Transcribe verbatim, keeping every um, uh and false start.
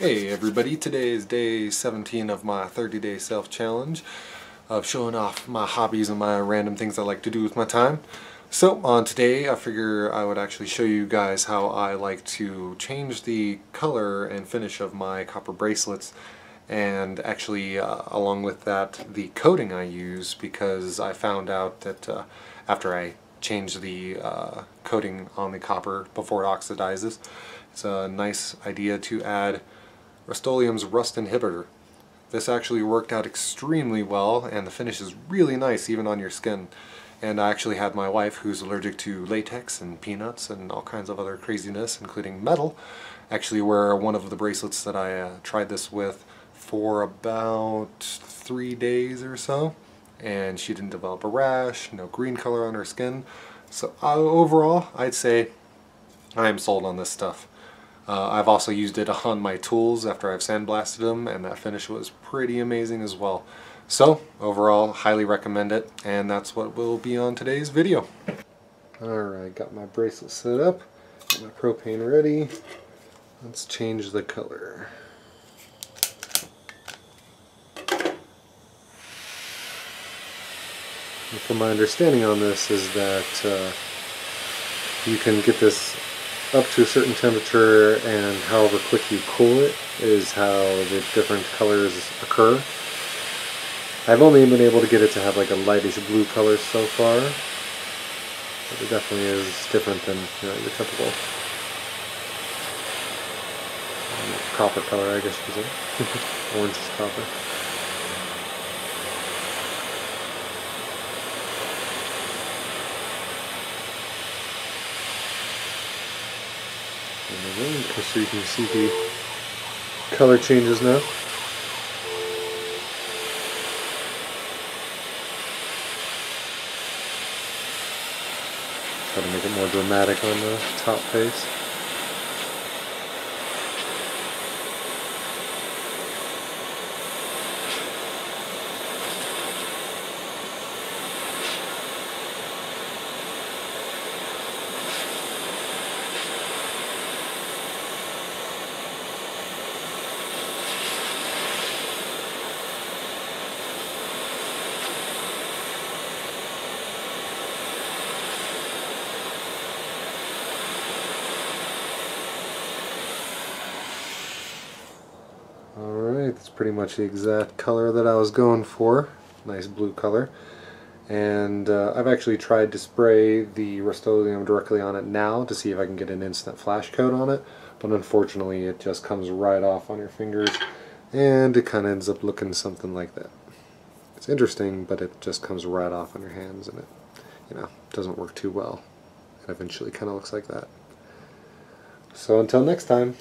Hey everybody, today is day seventeen of my thirty day self challenge of showing off my hobbies and my random things I like to do with my time. So on today I figure I would actually show you guys how I like to change the color and finish of my copper bracelets, and actually uh, along with that the coating I use, because I found out that uh, after I change the uh, coating on the copper before it oxidizes, it's a nice idea to add Rust-Oleum's rust inhibitor. This actually worked out extremely well, and the finish is really nice even on your skin. And I actually had my wife, who's allergic to latex and peanuts and all kinds of other craziness, including metal, actually wear one of the bracelets that I uh, tried this with for about three days or so, and she didn't develop a rash, no green color on her skin. So uh, overall I'd say I'm sold on this stuff. Uh, I've also used it on my tools after I've sandblasted them, and that finish was pretty amazing as well. So overall, highly recommend it, and that's what will be on today's video. Alright, got my bracelet set up, got my propane ready. Let's change the color. And from my understanding on this is that uh, you can get this up to a certain temperature, and however quick you cool it is how the different colors occur. I've only been able to get it to have like a lightish blue color so far, but it definitely is different than, you know, your typical um, copper color, I guess you could say. Orange is copper. So you can see the color changes now. Try to make it more dramatic on the top face. It's pretty much the exact color that I was going for. Nice blue color. And uh, I've actually tried to spray the Rust-Oleum directly on it now to see if I can get an instant flash coat on it, but unfortunately it just comes right off on your fingers, and it kind of ends up looking something like that. It's interesting, but it just comes right off on your hands, and it, you know, doesn't work too well. It eventually kind of looks like that. So until next time.